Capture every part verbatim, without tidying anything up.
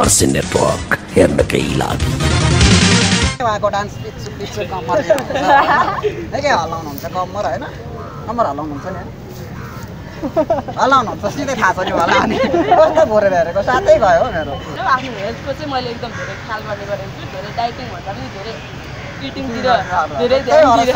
For See Network എന്ന കയ്യിലാക്കി. Allah no, just need a half an hour. What's the border? Because I think I own it. Thank you very much. These are the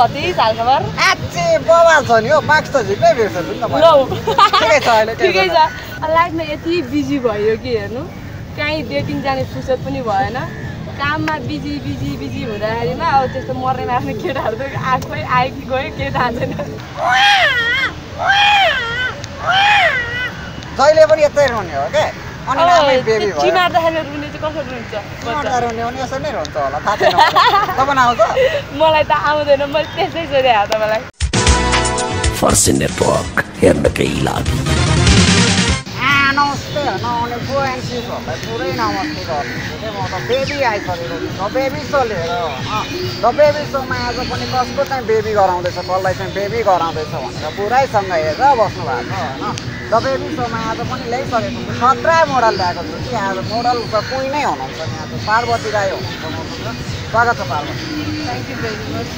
bodies, Alcover. At the Boas on your max to the baby. No, I like my busy boy again. Kind dating than it's a funny one. Come busy, busy, busy. I know just the morning after the kid. I go and get out of it. So I never get there on you, okay? On your baby, she might have I don't know, yes, I don't know. I The baby so my other money lay for it. Not try model that she has a model for Pune on Parbati Rai. Thank you very much.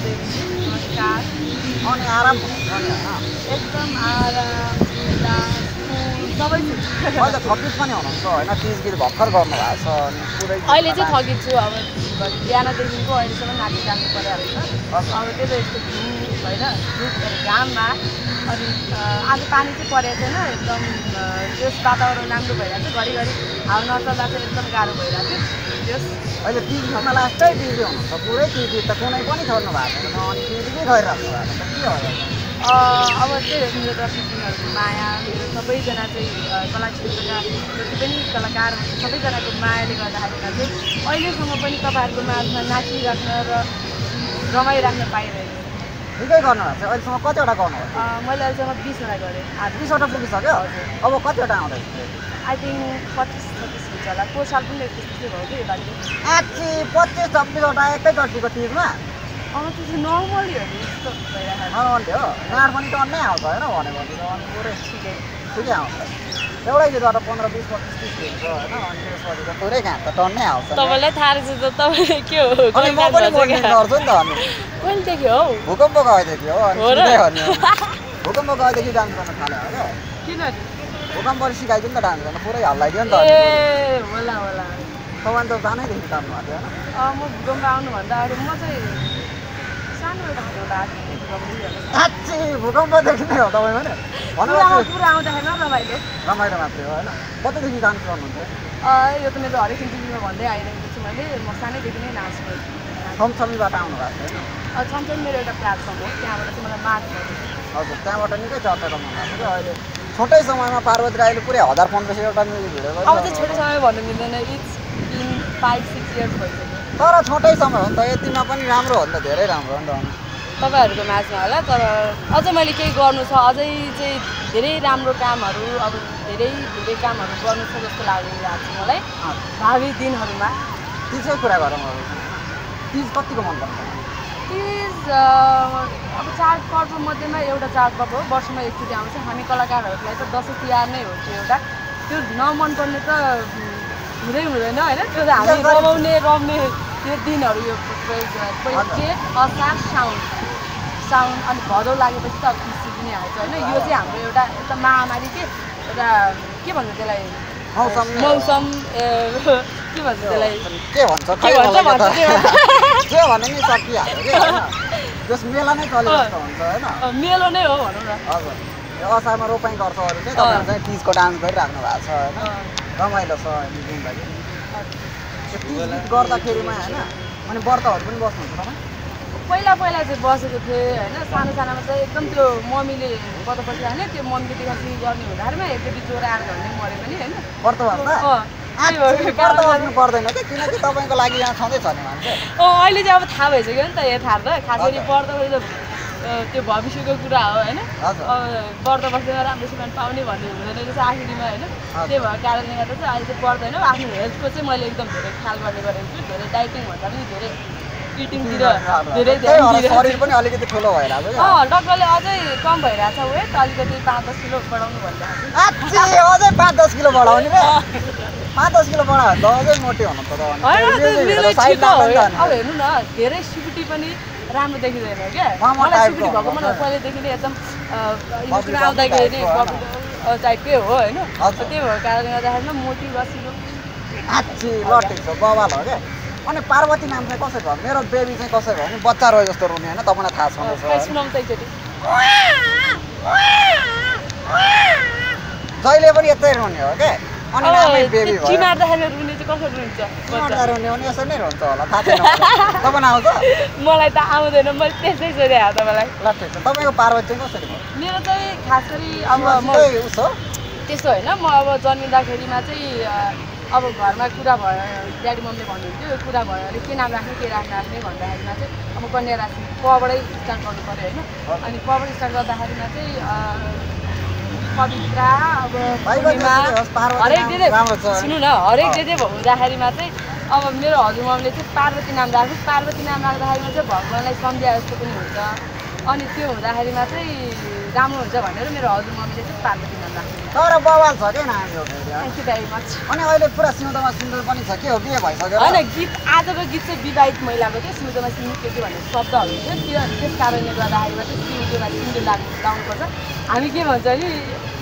On Aram, all the copies money on, so I please give Bocker Gormala. So I little talk it to our Diana didn't go and someone had it done for her. I was planning to put it in just about our number. I'm not that it's a car away. Just I think my last time is on the Pure T V. The phone I want to turn about. I was there in the Maya, somebody's another collection. Depending on the car, somebody's another Maya, they got the Hakanaki. Or you from a bunny cup at the Mass, Naki, Ramay Ram the Pirate. You can go now. I saw cut your account. Well, I saw a piece of it. I think what is the poor sharp and what is the normal year? I want you. I want it on now, but I don't want it. They already got upon the piece of this. So I don't want to turn now. So let's have the top. Well, take you. Who can book out of you? Who can book out of you? Dance on the color? Who can book she guys in the dance and put a light on the color? How one does anything to come out? I'm going down one. I don't want to say. Who can book the other one? One round the hammer of it. Come out of it. What did you dance from? I opened the door. I think you were one day. I didn't get to my day. Mosani didn't answer. Home something about town, right? A something made a platform. We have a similar market. Okay, time what I need to talk about. Photo is someone of Parbati Rai put out that conversation. How much I want to know it's in five, six years. Or a photo is someone, the eighteen up on Ramro, the Dere Ramron. Cover the Masala or other Maliki Gornus, other Dere Ramro Kamaru, or Dere Kamaru, Gornus for the Salavi Ratsumale, Ravi Din Haruma. This is forever. These are the ones that are the child part of Modena, the child part of Bosma is to down to Hamicola Garrett, like a dozen Tiana, you know, Monton, you know, I don't know that. You don't know your dinner, you put it or sound sound and bottle like a stock in Sydney. I don't know, you're young, you're the man, I did give on the delay. How some, no, some. Give us the delay. Give us the delay. Give us the delay. Give us the delay. Just meal on it. Meal on it. I was a rope and got all the time. Please go down. Come on, the soil. Got the carry man. On a board out. When was it? Well, I was a boss of the day. And the son is another. Come to mommy. What about the net? Mom did have me on you. That may be too random. What was that? Actually, part of the important. I think you are going to like it. Oh, I live out. How is it? I have the Catholic part of the त्यो भविष्यको कुरा हो हैन board बस्दै राम्रो cement पाउने भन्ने हुँदैन रहेछ आखिरमा हैन त्यही भएर कारणले गर्दा चाहिँ अहिले चाहिँ पर्दैन आफ्नो हेल्थको चाहिँ मैले एकदम धेरै ख्याल गर्ने गरेको छु धेरै डाइटिङ भन्दा पनि धेरै इटिङ तिर धेरै धेरै शरीर पनि अलिकति ठुलो भइराछ अ डक्टरले अझै कम भइराछ वेट अलिकति पाँच दस किलो बढाउनु भन्दै छ आच्छे अझै पाँच दस किलो बढाउने बे पाँच दस किलो बढाए त अझै मोटी हुनु त हैन साइड नभन्दैन अब हेर्नु न धेरै सिकुटी पनि राम्रो देखिदैन के मलाई सिकुटी भएको मन पहिले देखिने एकदम इन्स्टा आउँदाखेरि नि टाइपकै हो हैन त्यही भएर कारणले गर्दाखेरि न मोटी बसिलो आच्छे लटेको छ बवाल हो के अनि पार्वती नाम चाहिँ कसरी भयो मेरो बेबी चाहिँ कसरी भयो नि बच्चा रहे जस्तो रुने हैन तपाईलाई थाहा छ सुनाउँ त एकचोटी जहिले पनि यतै रुने हो के अनि नामै बेबी भयो चिमार्दाखेरि रुने चाहिँ कसरी रुन्छ बच्चा रुने अनि यसरी नै रुन्छ होला थाहा छैन तपाईलाई आउँछ मलाई त आउँदैन मैले त्यसै सोधे हा तपाईलाई ल ठिक छ तपाईको पार्वती चाहिँ कसरी भयो मेरो चाहिँ खास गरी अब म त्यस्तो हैन म अब जन्मिँदाखेरिमा चाहिँ अब घरमा कुरा भयो ड्याडी मम्मीले भन्नुहुन्छ यो कुरा भयो अनि के नाम राख्ने के नाम राख्ने भन्दाखेरिमा चाहिँ अब कन्या राशि पबाटै स्टार्ट गर्नु पर्यो हैन अनि पबाट स्टार्ट गर्दाखेरिमा चाहिँ पवित्रा अब पूर्णिमा हरेक डे सुन्नु न हरेक डे हुँदाखेरिमा चाहिँ अब मेरो हजुरआमाले चाहिँ पार्वती नाम राख्नु पार्वती नाम राख्दाखेरिमा चाहिँ भगवान्लाई सम्झाए जस्तो पनि हुन्छ अनि त्यो हुँदाखेरिमा चाहिँ राम्रो हुन्छ भनेर मेरो हजुरआमाले चाहिँ पार्वती नाम राख्नु तर बवाल छ के नाम यो थ्यांक यू भेरी मच अनि अहिले पुरा सिउँदोमा सुन्दर पनि छ के हो बिहे भइसक्यो हैन गीत आजको गीत चाहिँ विवाहित महिलाको के सिउँदोमा सिन्दुर के के भन्ने शब्दहरु थियो त्यो त्यस कारणले गर्दाखेरिमा चाहिँ सिउँदोमा सिन्दुर लाउनुपर्छ हामी के भन्छ नि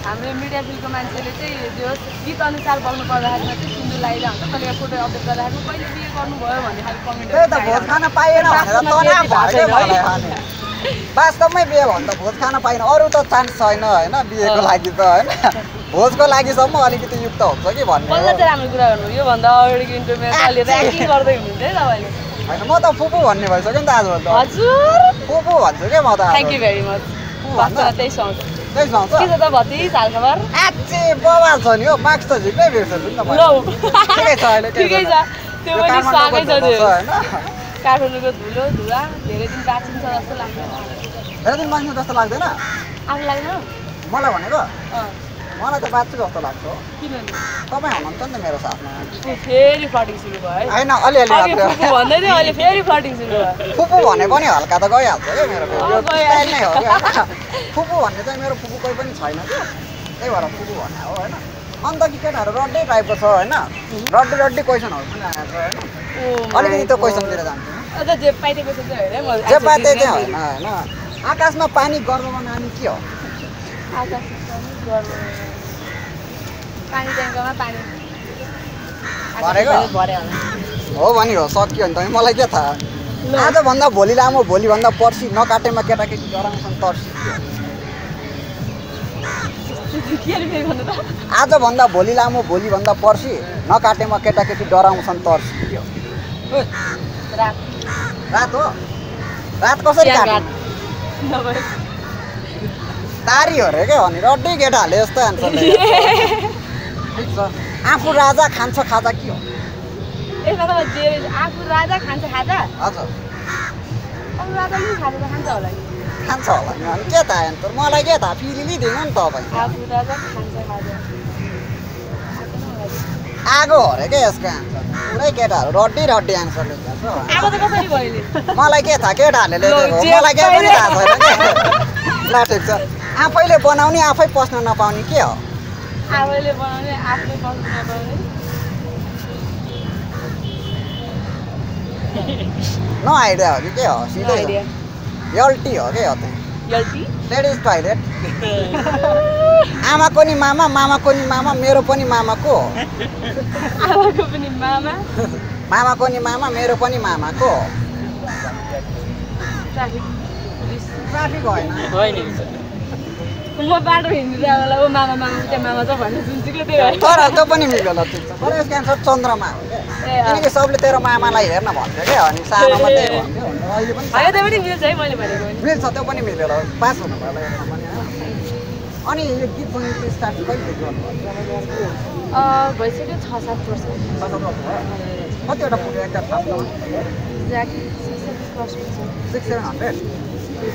हाम्रो मिडिया फिल्डको मान्छेले चाहिँ जो गीत अनुसार बोल्नु पर्दाखेरिमा चाहिँ सिन्दुर लाइरा हुन्छ कहिले फोटो अपडेट गर्दाखेरि कहिले बिहे गर्नुभयो भन्ने खाली कमेन्ट त्यो त भोज खान पाएन भनेर तनाव भयो वास्तवमै बिहे भन् त भोज खान पाइन अरु त चान्स छैन हैन बिहेको लागि त हैन भोजको लागि सम्म अलिकति युक्त हुन्छ कि भन्ने मलाई चाहिँ राम्रो कुरा गर्नु यो भन्दा अगाडिको इन्टरभ्यु मैले र्याकिङ गर्दै हुनुहुन्छ है तपाईले हैन म त फुपू भन्ने भइसक्यो नि त आजभन्दा हजुर फुपू भन्छु के म त थ्यांक यू भेरी मच वास्तवमा त्यही सोच त्यही सोच के त भतिज हाल खबर आच्छे बवाल छ नि हो मार्क्स त झिक्कै भेट्छ नि त ल ठिकै छ अहिले ठिकै छ त्यो पनि स्वागत छ हैन काठमाडौँको धुलो धुवा धेरै दिन बाँचिन्छ जस्तो लाग्दैन धेरै दिन बाँच्नु जस्तो लाग्दैन आफू लाग्दैन मलाई भनेको मलाई त बाँच्छु जस्तो लाग्छ किनभने तपाईँ हुनुहुन्छ नि त मेरो साथमा फेरि फ्लटिङ सुरु भयो हैन अलिअलि भन्दै थियो अहिले फेरि फ्लटिङ सुरु भयो फुपू भने पनि हल्का त गइहाल्छ क्या मेरो स्टाइल नै हो फुपू भन्ने चाहिँ मेरो फुपू कोही पनि छैन क्या त्यही भएर फुपू भन्ने हो हैन अन्त कि केटाहरू रड्डै टाइपको छ हैन रड्डी रड्डी क्वेसनहरू पनि आएको छ हैन अलिकति त क्वेसनतिर जान्छु अझ जे पाइते क्वेसन चाहिँ होइन म जे पाइते चाहिँ होइन हैन आकाशमा पानी गर्वमा नानी के हो आकाशमा पानी गर्व पानी ट्याङ्कमा पानी भरेको भरे होला हो भनि हो सकियो नि त मलाई के थाहा आज भन्दा भोलि लामो भोलि भन्दा पर्सि नकाटेमा केटाकेटी डराउँछन् तर्सी आज भन्दा भोलि लामो भोलि भन्दा पर्सि नकाटेमा केटाकेटी डराउँछन् तर्सी रात रात हो रात कसरी तारी हो रे के भने रड्डी केटाहरूले यस्तो आन्सर दिन्छ आफू राजा खान्छ खाजा के हो आफू राजा खान्छ खाजा हजुर अरू राजा पनि खाजा खान्छ होला खान्छ होला नि अनि के थाहा अन्तर मलाई के थाहा पिलिलि दिनु नि तपाईँ आफू राजा खान्छ खाजा आगो हो रे के यसको आन्सर पुरै केटाहरू रड्डी रड्डी आन्सर लेख्छ आगो त कसरी भइले मलाई के थाहा केटाहरूले लेखेको मलाई के पनि थाहा छैन ल ठिक छ आफैले बनाउने आफै पस्न नपाउने के हो आफैले बनाउने आफै पस्न नपाउने नो आइडिया हो कि के हो सिधै आइडिया यल्टी हो के हो त यल्टी लेडिज टॉयलेट आमा को नि मामा मामा को नि मामा मेरो पनि मामा को आमा को पनि मामा मामा को नि मामा मेरो पनि मामा को ट्राफिक पुलिस ट्राफिक होइन होइन म बाटो हिँड्दिरा होला ओ मामा मामा के मामा त भन्ने सुन्छु के त्यो तर त पनि मिल्यो ल त्यो तर यसको आन्सर चन्द्रमा हो किनकि सबले तेरो मामालाई हेर्न भन्छ के अनि सानो मात्रै भन्थ्यो अहिले पनि हैन त्यो पनि मिल्छ है मैले भनेको मिल्छ त्यो पनि मिल्यो ल पास हुनु भयो हेर्न पनि अनि यो गीत बन्ने स्टार्ट कहिले गर्नु अ भइसक्यो छ सात वर्ष कतिवटा पुग्यो एकटा थाहा छ exact six seven hundred I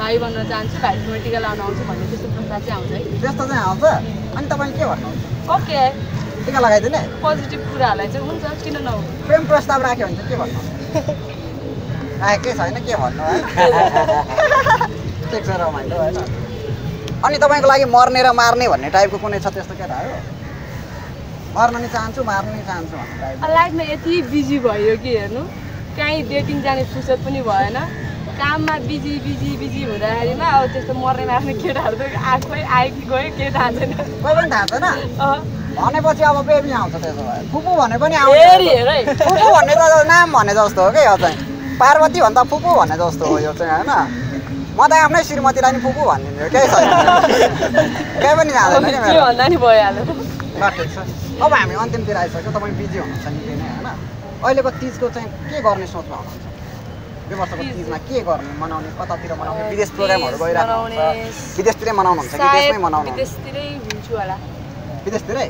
भाई बन्न चाहन्छु भाइ ट्वेन्टी का लाउन आउँछु भन्ने त्यस्तो प्रस्ताव चाहिँ आउँछ है त्यस्तो चाहिँ आउँछ अनि तपाईले के भन्नु ओके टिका लगाइदिने पोजिटिभ कुराहरुलाई चाहिँ हुन्छ किन नहुँ प्रेम प्रस्ताव राख्यो भने के भन्नु आए के छैन के भन्नु टेक छ रमाइलो हैन अनि तपाईको लागि मर्ने र मार्ने भन्ने टाइपको कुनै छ त्यस्तो केटाहरु मर्न नि चाहन्छु मार्न नि चाहन्छु भन्ने लाइफमा यति बिजी भयो कि हेर्नु काई डेटिङ जाने फुर्सद पनि भएन काममा बिजी बिजी बिजी हुँदाहरुमा अब त्यस्तो मर्ने मार्ने केटाहरु त आफै आएकी गयो के थाहा छैन कोही पनि थाहा छैन अ भनेपछि अब बेबी आउँछ त्यसो भए फुपू भने पनि आउँछ हेर हेर है फुपू भन्ने त नाम भने जस्तो हो के यो चाहिँ पार्वती भन्दा फुपू भने जस्तो हो यो चाहिँ हैन म त आफ्नै श्रीमतीलाई नि फुपू भन्दिन्छु के छैन के पनि हाल्दैन नि के भन्दा नि भइहाल्यो बाटो छ अब हामी अन्तिमतिर आइसक्यो तपाई बिजी हुनुहुन्छ नि के नै हैन अहिलेको तीज को चाहिँ के गर्ने सोचमा हुनुहुन्छ बेबसको तीजमा के गर्ने मनाउने कतातिर मनाउने विदेश प्रोग्रामहरु गइराख्नु हुन्छ विदेशतिरै मनाउनु हुन्छ कि देशमै मनाउनु हुन्छ विदेशतिरै हुन्छु होला विदेशतिरै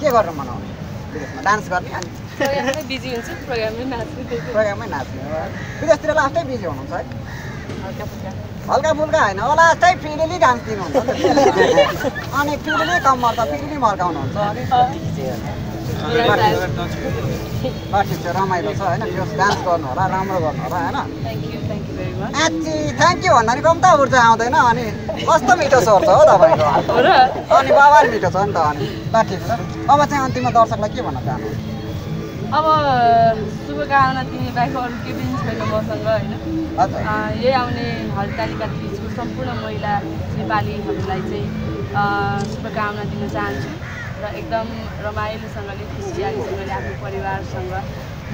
के गर्न मनाउने विदेशमा डान्स गर्ने अनि प्रोग्राममै बिजी हुन्छु प्रोग्राममै नाच्छु प्रोग्राममै नाच्छु विदेशतिर लास्टै बिजी हुनुहुन्छ है हल्काफुल्का हल्काफुल्का हैन होला चाहिँ फेरिली डान्स दिनुहुन्छ अनि फेरिली कम्मर त फेरिली मर्काउनुहुन्छ अनि बिजी हुन्छ बाटो रमाइलो छ हैन यो डान्स गर्नु होला राम्रो गर्नु होला हैन thank you thank you very much आजी थ्यांक यू भन्नाले कम त ऊर्जा आउँदैन अनि कस्तो मिठो स्वर छ हो तपाईको हो र अनि बाबाले मिठो छ नि त अनि बाटो छ अब चाहिँ अन्तिममा दर्शकलाई के भन्न चाहनुहुन्छ अब शुभकामना तिमी बाहेक अरु के पनि छैन मसँग हैन यही आउने हरतालिका तीजको सम्पूर्ण महिला नेपालीहरुलाई चाहिँ शुभकामना दिन चाहन्छु र एकदम रमाइलोसँगले खुसीयालीसँगले आफ्नो परिवारसँग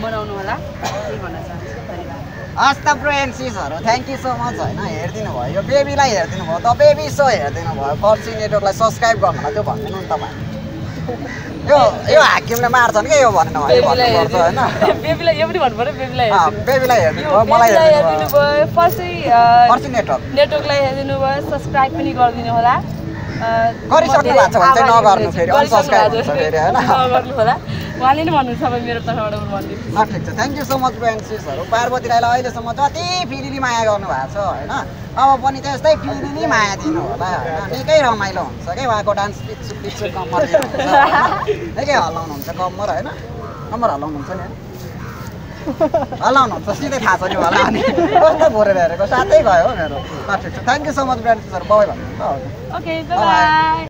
मनाउनु होला यही भन्न चाहन्छु धन्यवाद आज त फ्रेन्ड्सहरु थ्यांक यू सो मच हैन हेर्दिनु भयो यो बेबीलाई हेर्दिनु भयो त बेबी सो हेर्दिनु भयो फर सी नेटवर्कलाई सब्स्क्राइब गर्नु होला त्यो भन्दिनु नि तपाई यो यो हाकिमले मार्छन् के यो भन्नु भयो भन्नुपर्छ हैन बेबीलाई यो पनि भन्नु पर्यो बेबीलाई अ बेबीलाई हेर्दिनु भयो मलाई हेर्दिनु भयो four C four C network नेटवर्कलाई हेर्दिनु भयो सब्स्क्राइब पनि गर्दिनु होला गरिसक्नु भएको छ भने चाहिँ नगर्नु फेरि अनसब्स्क्राइब हुन्छ फेरि हैन नगर्नु होला उहाँले नि भन्नुहुन्छ अब मेरो तर्फबाट म भन्दिन्छु ल ठीक छ थ्यांक यू सो मच फ्रेन्ड्सहरु पार्वती राईलाई अहिलेसम्म जति फेरिली माया गर्नु भएको छ हैन अब पनि त्यस्तै फेरिली माया दिनु होला हैन निकै रमाइलो हुन्छ के उहाँको डान्स पिच पिच कम्मर दिनुहुन्छ हैन के हल्लाउनु हुन्छ कम्मर हैन कम्मर हल्लाउनु हुन्छ नि हल्लाउनु हुन्छ सिधै थाहा छ नि होला अनि कस्तो बोरेर हेरेको साथै गयो मेरो ल थ्यांक यू सो मच फ्रेन्ड्सहरु बाइ भन्नुहुन्छ Okay, bye-bye.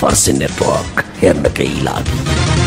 For See Network, here in the Kailab.